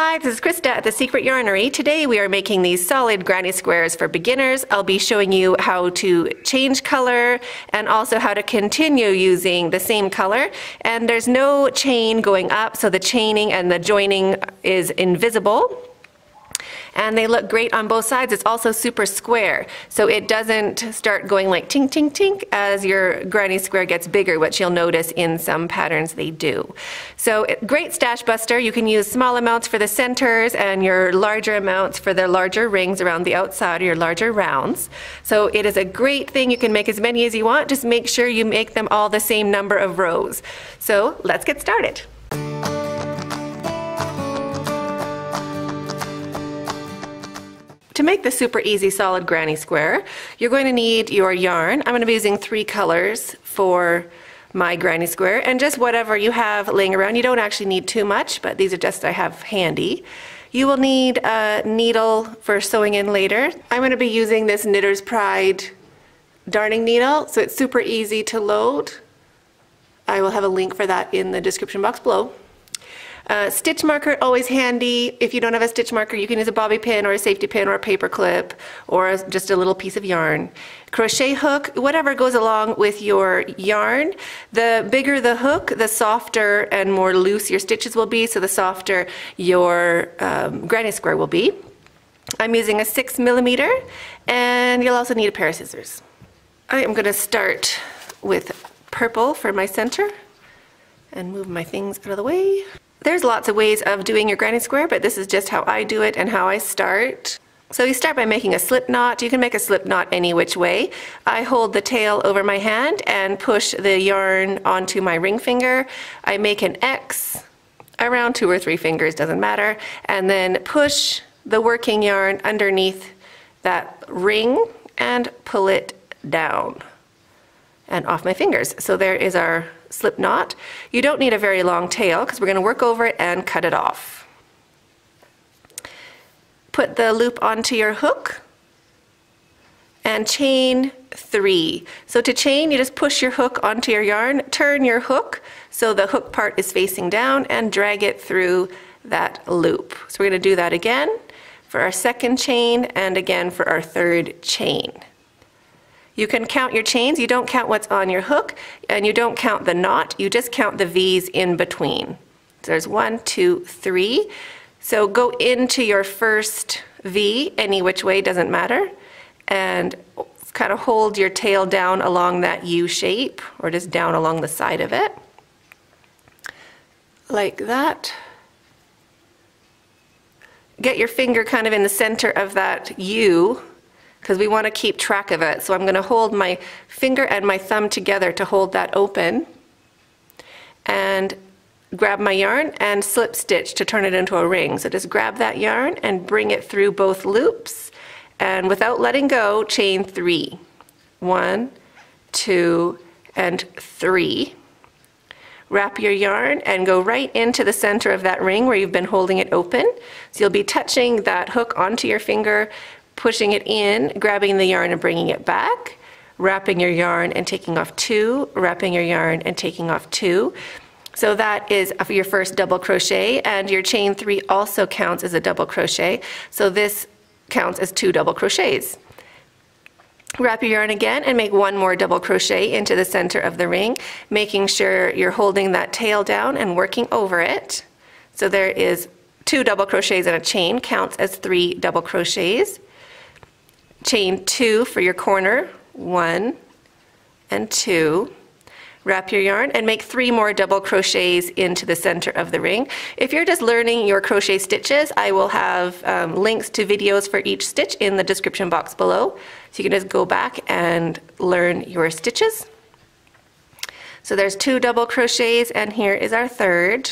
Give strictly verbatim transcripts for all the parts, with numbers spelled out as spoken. Hi, this is Krista at The Secret Yarnery. Today we are making these solid granny squares for beginners. I'll be showing you how to change color and also how to continue using the same color. And there's no chain going up, so the chaining and the joining is invisible. And they look great on both sides. It's also super square, so it doesn't start going like tink, tink, tink as your granny square gets bigger, which you'll notice in some patterns they do. So great stash buster. You can use small amounts for the centers and your larger amounts for the larger rings around the outside, or your larger rounds. So it is a great thing. You can make as many as you want. Just make sure you make them all the same number of rows. So let's get started. To make the super easy solid granny square, you're going to need your yarn. I'm going to be using three colors for my granny square, and just whatever you have laying around. You don't actually need too much, but these are just I have handy. You will need a needle for sewing in later. I'm going to be using this Knitter's Pride darning needle, so it's super easy to load. I will have a link for that in the description box below. Uh, stitch marker, always handy. If you don't have a stitch marker, you can use a bobby pin or a safety pin or a paper clip or a, just a little piece of yarn. Crochet hook, whatever goes along with your yarn. The bigger the hook, the softer and more loose your stitches will be, so the softer your um, granny square will be. I'm using a six millimeter, and you'll also need a pair of scissors. I am going to start with purple for my center and move my things out of the way. There's lots of ways of doing your granny square, but this is just how I do it and how I start. So you start by making a slip knot. You can make a slip knot any which way. I hold the tail over my hand and push the yarn onto my ring finger. I make an X around two or three fingers, doesn't matter, and then push the working yarn underneath that ring and pull it down and off my fingers. So there is our slip knot. You don't need a very long tail because we're going to work over it and cut it off. Put the loop onto your hook and chain three. So to chain, you just push your hook onto your yarn, turn your hook so the hook part is facing down, and drag it through that loop. So we're going to do that again for our second chain and again for our third chain. You can count your chains. You don't count what's on your hook, and you don't count the knot. You just count the V's in between. So there's one, two, three. So go into your first V, any which way, doesn't matter, and kind of hold your tail down along that U shape, or just down along the side of it, like that. Get your finger kind of in the center of that U, because we want to keep track of it. So I'm going to hold my finger and my thumb together to hold that open, and grab my yarn and slip stitch to turn it into a ring. So just grab that yarn and bring it through both loops, and without letting go, chain three. One, two, and three. Wrap your yarn and go right into the center of that ring where you've been holding it open. So you'll be touching that hook onto your finger, pushing it in, grabbing the yarn and bringing it back, wrapping your yarn and taking off two, wrapping your yarn and taking off two. So that is your first double crochet, and your chain three also counts as a double crochet. So this counts as two double crochets. Wrap your yarn again and make one more double crochet into the center of the ring, making sure you're holding that tail down and working over it. So there is two double crochets and a chain, counts as three double crochets. Chain two for your corner, one and two. Wrap your yarn and make three more double crochets into the center of the ring. If you're just learning your crochet stitches, I will have um, links to videos for each stitch in the description box below. So you can just go back and learn your stitches. So there's two double crochets, and here is our third.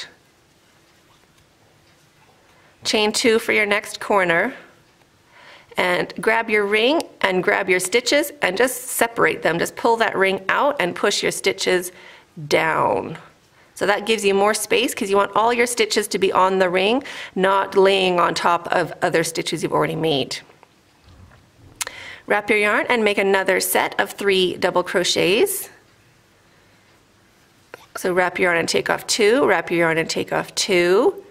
Chain two for your next corner, and grab your ring and grab your stitches and just separate them. Just pull that ring out and push your stitches down. So that gives you more space, because you want all your stitches to be on the ring, not laying on top of other stitches you've already made. Wrap your yarn and make another set of three double crochets. So wrap your yarn and take off two, wrap your yarn and take off two,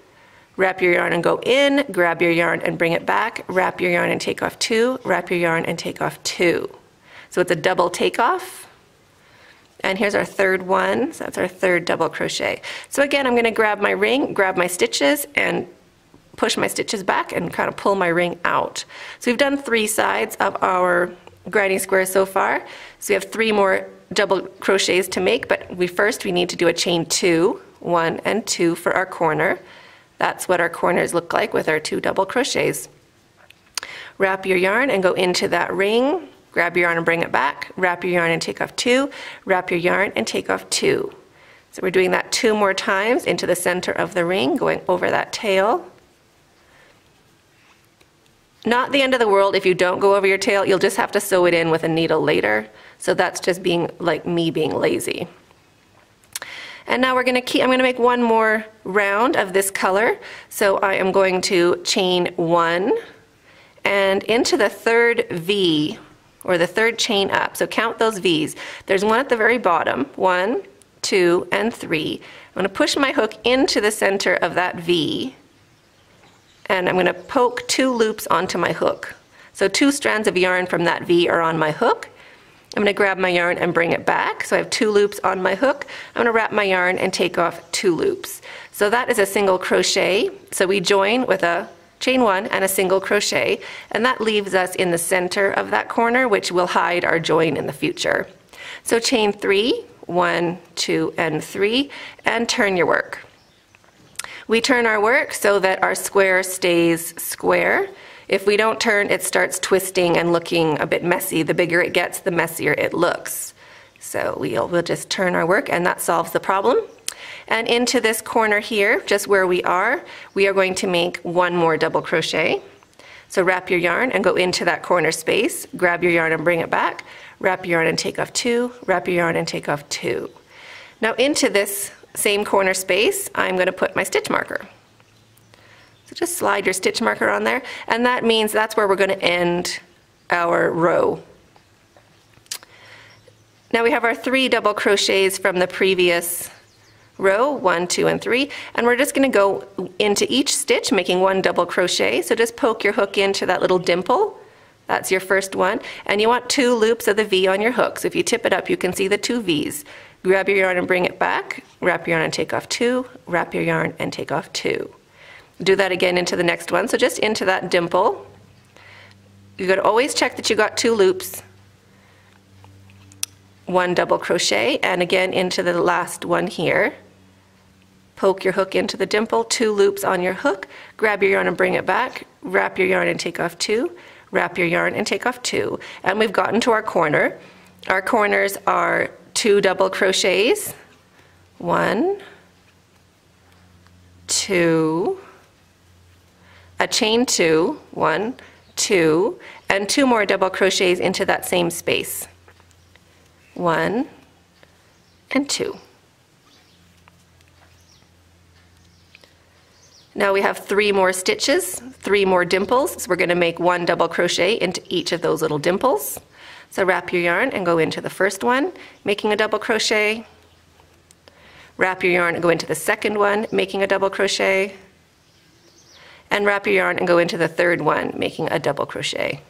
Wrap your yarn and go in, grab your yarn and bring it back, wrap your yarn and take off two, wrap your yarn and take off two. So it's a double takeoff. And here's our third one, so that's our third double crochet. So again, I'm gonna grab my ring, grab my stitches, and push my stitches back and kind of pull my ring out. So we've done three sides of our grinding square so far. So we have three more double crochets to make, but we first we need to do a chain two, one and two for our corner. That's what our corners look like with our two double crochets. Wrap your yarn and go into that ring, grab your yarn and bring it back, wrap your yarn and take off two, wrap your yarn and take off two. So we're doing that two more times into the center of the ring, going over that tail. Not the end of the world if you don't go over your tail, you'll just have to sew it in with a needle later. So that's just being like me being lazy. And now we're gonna keep, I'm gonna make one more round of this color. So I am going to chain one and into the third V or the third chain up. So count those V's. There's one at the very bottom, one, two, and three. I'm gonna push my hook into the center of that V. And I'm going to poke two loops onto my hook. So two strands of yarn from that V are on my hook. I'm going to grab my yarn and bring it back. So I have two loops on my hook. I'm going to wrap my yarn and take off two loops. So that is a single crochet. So we join with a chain one and a single crochet, and that leaves us in the center of that corner, which will hide our join in the future. So chain three, one, two, and three, and turn your work. We turn our work so that our square stays square. If we don't turn, it starts twisting and looking a bit messy. The bigger it gets, the messier it looks. So we'll, we'll just turn our work, and that solves the problem. And into this corner here, just where we are, we are going to make one more double crochet. So wrap your yarn and go into that corner space, grab your yarn and bring it back, wrap your yarn and take off two, wrap your yarn and take off two. Now into this same corner space, I'm going to put my stitch marker. So just slide your stitch marker on there, and that means that's where we're going to end our row. Now we have our three double crochets from the previous row, one, two, and three, and we're just going to go into each stitch making one double crochet. So just poke your hook into that little dimple. That's your first one, and you want two loops of the V on your hook. So if you tip it up, you can see the two V's. Grab your yarn and bring it back, wrap your yarn and take off two, wrap your yarn and take off two. Do that again into the next one, so just into that dimple. You gotta always check that you got two loops, one double crochet, and again into the last one here. Poke your hook into the dimple, two loops on your hook, grab your yarn and bring it back, wrap your yarn and take off two, wrap your yarn and take off two. And we've gotten to our corner. Our corners are two double crochets, one, two, a chain two, one, two, and two more double crochets into that same space, one and two. Now we have three more stitches, three more dimples, so we're going to make one double crochet into each of those little dimples. So wrap your yarn and go into the first one, making a double crochet. Wrap your yarn and go into the second one, making a double crochet. And wrap your yarn and go into the third one, making a double crochet.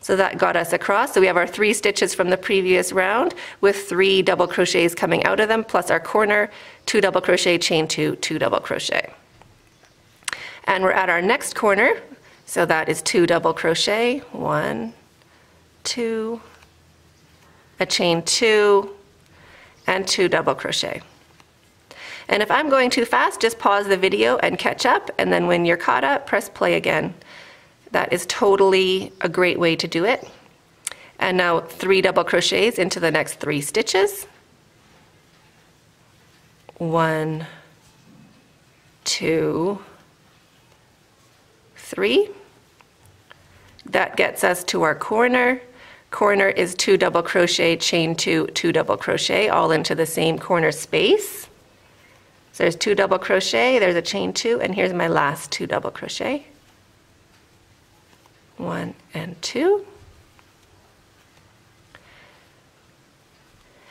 So that got us across. So we have our three stitches from the previous round with three double crochets coming out of them, plus our corner, two double crochet, chain two, two double crochet. And we're at our next corner. So that is two double crochet, one, two, a chain two, and two double crochet. And if I'm going too fast, just pause the video and catch up, and then when you're caught up, press play again. That is totally a great way to do it. And now three double crochets into the next three stitches. One, two, three. That gets us to our corner. Corner is two double crochet, chain two, two double crochet, all into the same corner space. So there's two double crochet, there's a chain two, and here's my last two double crochet. One and two.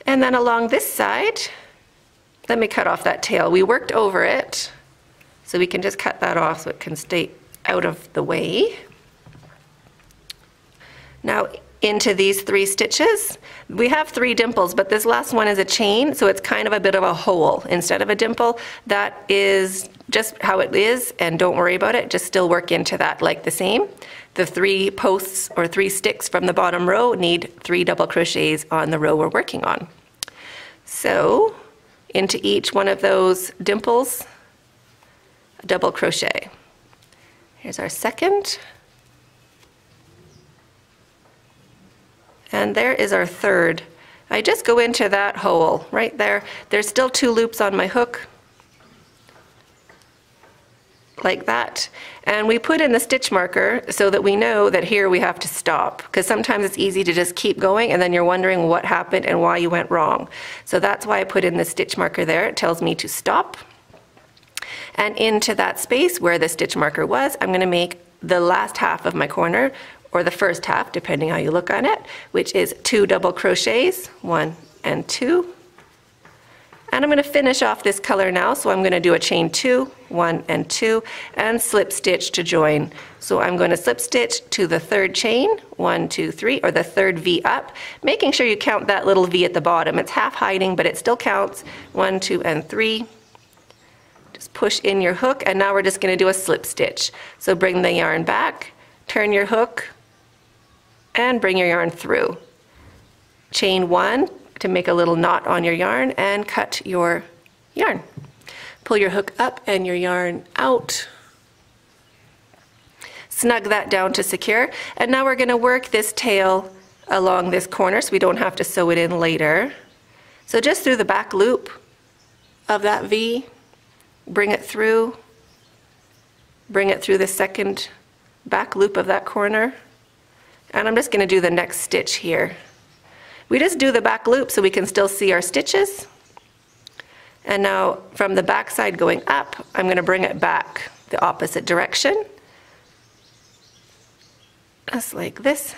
And then along this side, let me cut off that tail. We worked over it, So we can just cut that off so it can stay out of the way. Now into these three stitches, we have three dimples, but this last one is a chain, so it's kind of a bit of a hole instead of a dimple. That is just how it is, and don't worry about it. Just still work into that like the same. The three posts or three sticks from the bottom row need three double crochets on the row we're working on. So into each one of those dimples, a double crochet. Here's our second. And there is our third. I just go into that hole right there. There's still two loops on my hook, like that. And we put in the stitch marker so that we know that here we have to stop, because sometimes it's easy to just keep going and then you're wondering what happened and why you went wrong. So that's why I put in the stitch marker there. It tells me to stop. And into that space where the stitch marker was, I'm going to make the last half of my corner, or the first half, depending how you look on it, which is two double crochets, one and two. And I'm going to finish off this color now, so I'm going to do a chain two, one and two, and slip stitch to join. So I'm going to slip stitch to the third chain, one, two, three, or the third V up, making sure you count that little V at the bottom. It's half hiding, but it still counts, one, two, and three. Just push in your hook, and now we're just going to do a slip stitch. So bring the yarn back, turn your hook, and bring your yarn through. Chain one to make a little knot on your yarn and cut your yarn. Pull your hook up and your yarn out. Snug that down to secure. And now we're going to work this tail along this corner so we don't have to sew it in later. So just through the back loop of that V, bring it through, bring it through the second back loop of that corner. And I'm just going to do the next stitch here. We just do the back loop so we can still see our stitches. And now from the back side going up, I'm going to bring it back the opposite direction. Just like this.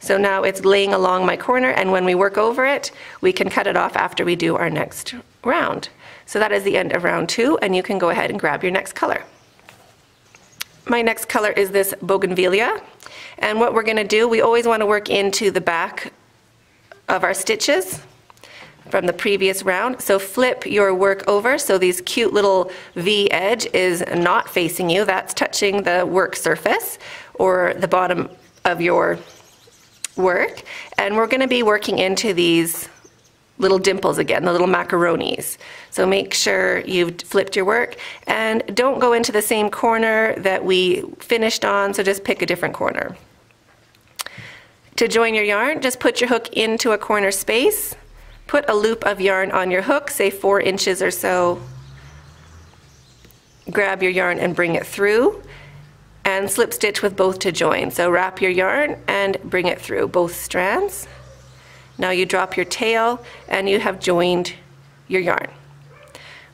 So now it's laying along my corner, and when we work over it, we can cut it off after we do our next round. So that is the end of round two, and you can go ahead and grab your next color. My next color is this bougainvillea, and what we're going to do, we always want to work into the back of our stitches from the previous round. So flip your work over so these cute little V edge is not facing you, that's touching the work surface or the bottom of your work. And we're going to be working into these little dimples again, the little macaronis. So make sure you've flipped your work, and don't go into the same corner that we finished on, so just pick a different corner. To join your yarn, just put your hook into a corner space, put a loop of yarn on your hook, say four inches or so, grab your yarn and bring it through, and slip stitch with both to join. So wrap your yarn and bring it through both strands. Now you drop your tail and you have joined your yarn.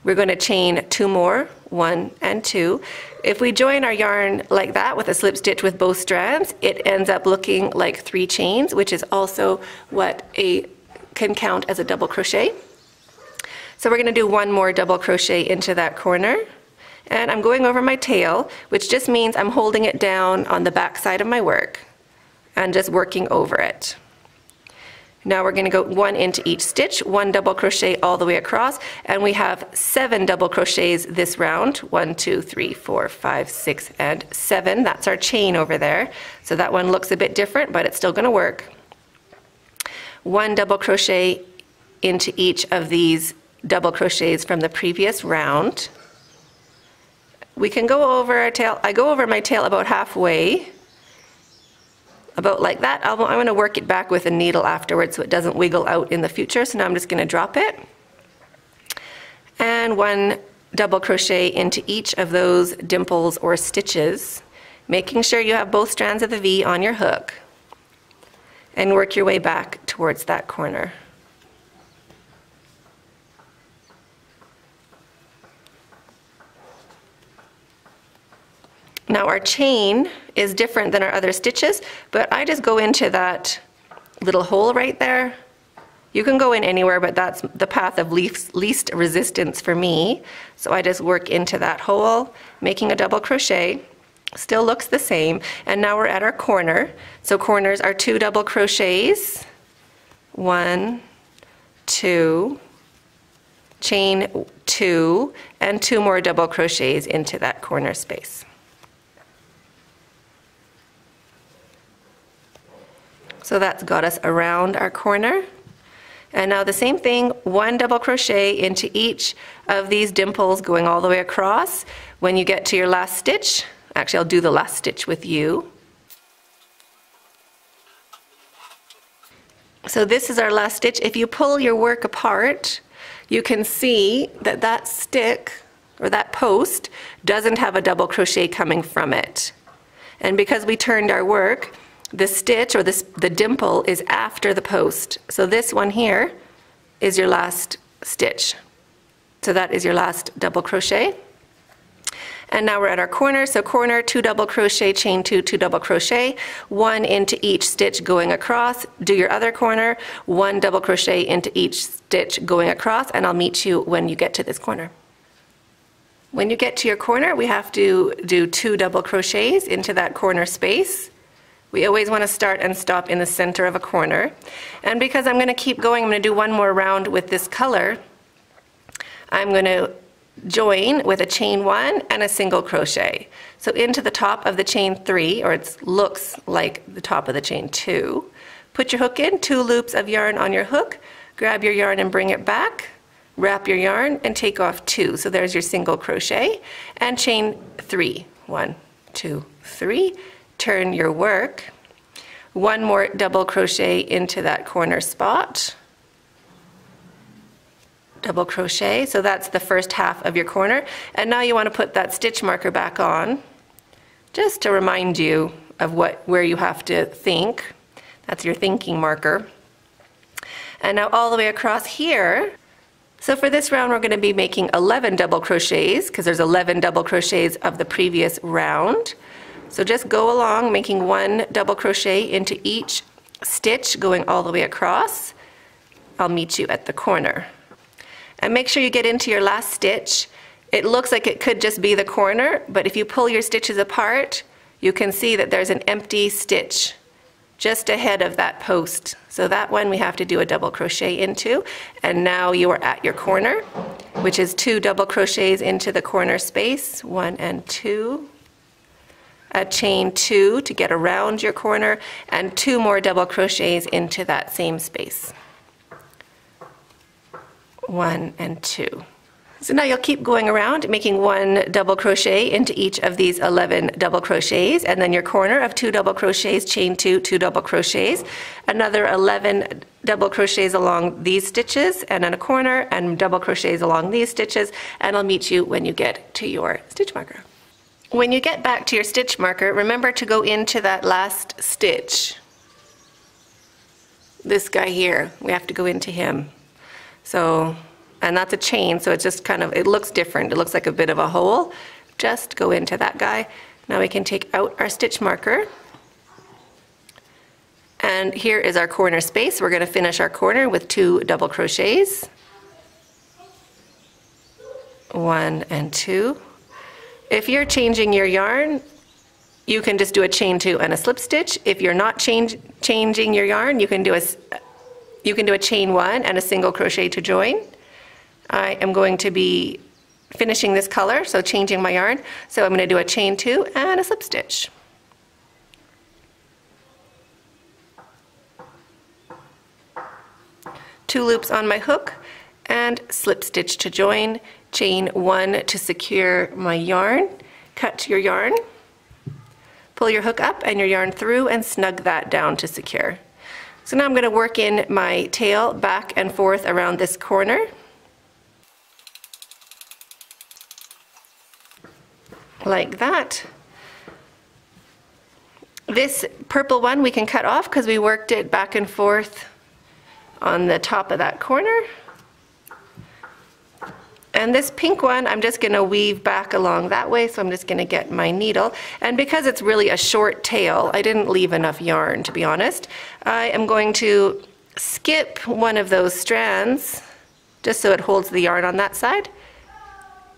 We're going to chain two more, one and two. If we join our yarn like that with a slip stitch with both strands, it ends up looking like three chains, which is also what a, can count as a double crochet. So we're going to do one more double crochet into that corner. And I'm going over my tail, which just means I'm holding it down on the back side of my work and just working over it. Now we're going to go one into each stitch, one double crochet all the way across, and we have seven double crochets this round. One, two, three, four, five, six, and seven. That's our chain over there. So that one looks a bit different, but it's still going to work. One double crochet into each of these double crochets from the previous round. We can go over our tail. I go over my tail about halfway. About like that. I'm going to work it back with a needle afterwards so it doesn't wiggle out in the future. So now I'm just going to drop it. And one double crochet into each of those dimples or stitches, making sure you have both strands of the V on your hook. And work your way back towards that corner. Now our chain is different than our other stitches, but I just go into that little hole right there. You can go in anywhere, but that's the path of least, least resistance for me. So I just work into that hole, making a double crochet. Still looks the same. And now we're at our corner. So corners are two double crochets, one, two, chain two, and two more double crochets into that corner space. So that's got us around our corner. And now the same thing, one double crochet into each of these dimples going all the way across. When you get to your last stitch, actually I'll do the last stitch with you. So this is our last stitch. If you pull your work apart, you can see that that stick or that post doesn't have a double crochet coming from it. And because we turned our work, the stitch or this, the dimple is after the post. So this one here is your last stitch. So that is your last double crochet. And now we're at our corner. So corner, two double crochet, chain two, two double crochet, one into each stitch going across. Do your other corner, one double crochet into each stitch going across, and I'll meet you when you get to this corner. When you get to your corner, we have to do two double crochets into that corner space. We always want to start and stop in the center of a corner. And because I'm going to keep going, I'm going to do one more round with this color. I'm going to join with a chain one and a single crochet. So into the top of the chain three, or it looks like the top of the chain two. Put your hook in, two loops of yarn on your hook, grab your yarn and bring it back, wrap your yarn and take off two. So there's your single crochet and chain three. One, two, three. Turn your work. One more double crochet into that corner spot. Double crochet, so that's the first half of your corner. And now you want to put that stitch marker back on, just to remind you of what, where you have to think. That's your thinking marker. And now all the way across here. So for this round we're going to be making eleven double crochets, because there's eleven double crochets of the previous round. So just go along, making one double crochet into each stitch going all the way across. I'll meet you at the corner. And make sure you get into your last stitch. It looks like it could just be the corner, but if you pull your stitches apart, you can see that there's an empty stitch just ahead of that post. So that one we have to do a double crochet into. And now you are at your corner, which is two double crochets into the corner space, one and two. A chain two to get around your corner, and two more double crochets into that same space. One and two. So now you'll keep going around, making one double crochet into each of these eleven double crochets, and then your corner of two double crochets, chain two, two double crochets, another eleven double crochets along these stitches, and then a corner, and double crochets along these stitches, and I'll meet you when you get to your stitch marker. When you get back to your stitch marker, remember to go into that last stitch. This guy here, we have to go into him. So, and that's a chain, so it's just kind of, it looks different. It looks like a bit of a hole. Just go into that guy. Now we can take out our stitch marker. And here is our corner space. We're going to finish our corner with two double crochets. One and two. If you're changing your yarn, you can just do a chain two and a slip stitch. If you're not change, changing your yarn, you can do a, you can do a chain one and a single crochet to join. I am going to be finishing this color, so changing my yarn. So I'm going to do a chain two and a slip stitch. Two loops on my hook and slip stitch to join. Chain one to secure my yarn, cut your yarn, pull your hook up and your yarn through and snug that down to secure. So now I'm going to work in my tail back and forth around this corner. Like that. This purple one we can cut off because we worked it back and forth on the top of that corner. And this pink one, I'm just going to weave back along that way, so I'm just going to get my needle. And because it's really a short tail, I didn't leave enough yarn, to be honest. I am going to skip one of those strands just so it holds the yarn on that side,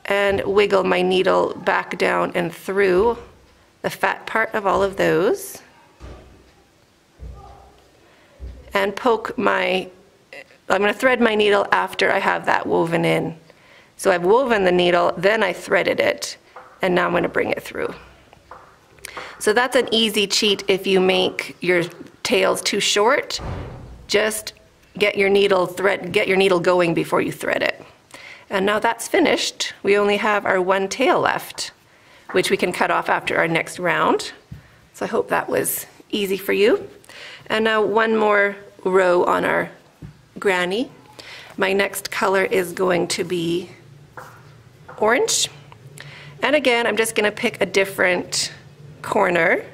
and wiggle my needle back down and through the fat part of all of those, and poke my, I'm going to thread my needle after I have that woven in. So I've woven the needle, then I threaded it, and now I'm going to bring it through. So that's an easy cheat if you make your tails too short. Just get your needle thread, get your needle going before you thread it. And now that's finished. We only have our one tail left, which we can cut off after our next round. So I hope that was easy for you. And now one more row on our granny. My next color is going to be orange. And again, I'm just going to pick a different corner.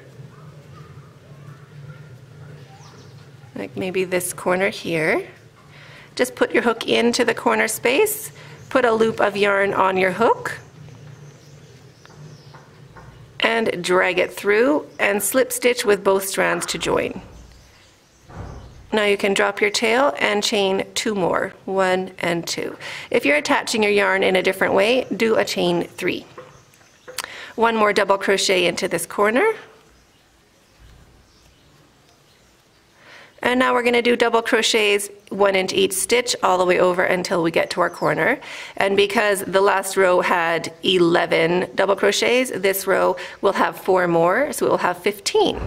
Like maybe this corner here. Just put your hook into the corner space, put a loop of yarn on your hook, and drag it through and slip stitch with both strands to join. Now you can drop your tail and chain two more, one and two. If you're attaching your yarn in a different way, do a chain three. One more double crochet into this corner. And now we're going to do double crochets, one into each stitch, all the way over until we get to our corner. And because the last row had eleven double crochets, this row will have four more, so it will have fifteen.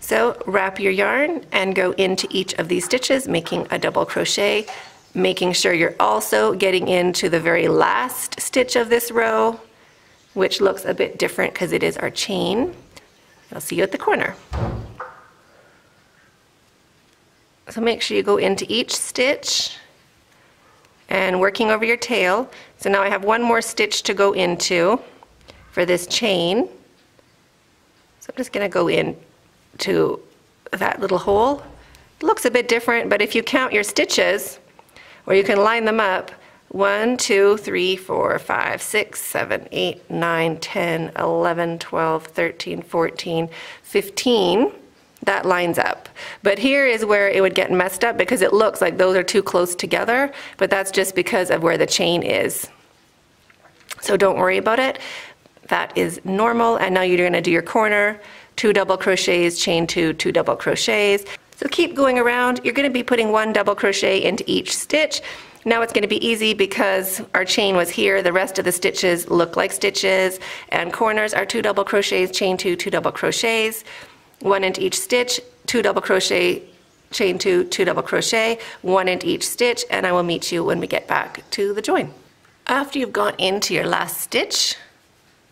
So wrap your yarn and go into each of these stitches, making a double crochet, making sure you're also getting into the very last stitch of this row, which looks a bit different because it is our chain. I'll see you at the corner. So make sure you go into each stitch and working over your tail. So now I have one more stitch to go into for this chain. So I'm just going to go in to that little hole. It looks a bit different, but if you count your stitches, or you can line them up, one, two, three, four, five, six, seven, eight, nine, ten, eleven, twelve, thirteen, fourteen, fifteen, that lines up. But here is where it would get messed up because it looks like those are too close together, but that's just because of where the chain is. So don't worry about it. That is normal. And now you're going to do your corner, two double crochets, chain two, two double crochets. So keep going around. You're going to be putting one double crochet into each stitch. Now it's going to be easy because our chain was here, the rest of the stitches look like stitches, and corners are two double crochets, chain two, two double crochets, one into each stitch, two double crochet, chain two, two double crochet, one into each stitch, and I will meet you when we get back to the join. After you've gone into your last stitch,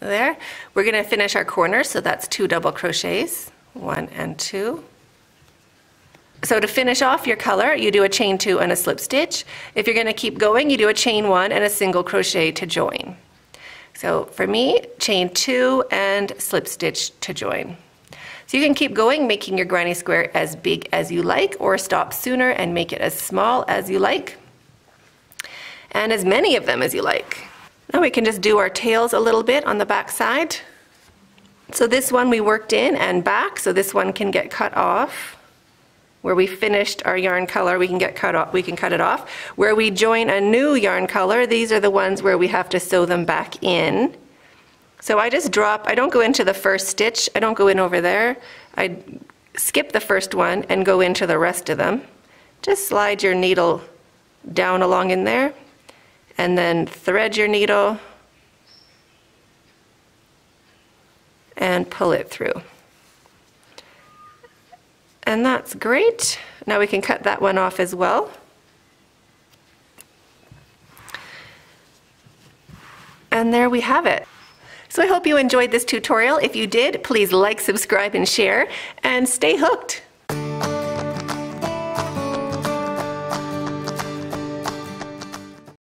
there, we're going to finish our corner, so that's two double crochets, one and two. So to finish off your color, you do a chain two and a slip stitch. If you're going to keep going, you do a chain one and a single crochet to join. So for me, chain two and slip stitch to join. So you can keep going, making your granny square as big as you like, or stop sooner and make it as small as you like, and as many of them as you like. Now we can just do our tails a little bit on the back side. So this one we worked in and back, so this one can get cut off. Where we finished our yarn color, we can get cut off, we can cut it off. Where we join a new yarn color, these are the ones where we have to sew them back in. So I just drop, I don't go into the first stitch, I don't go in over there, I skip the first one and go into the rest of them. Just slide your needle down along in there, and then thread your needle, and pull it through. And that's great. Now we can cut that one off as well. And there we have it. So I hope you enjoyed this tutorial. If you did, please like, subscribe, and share, and stay hooked.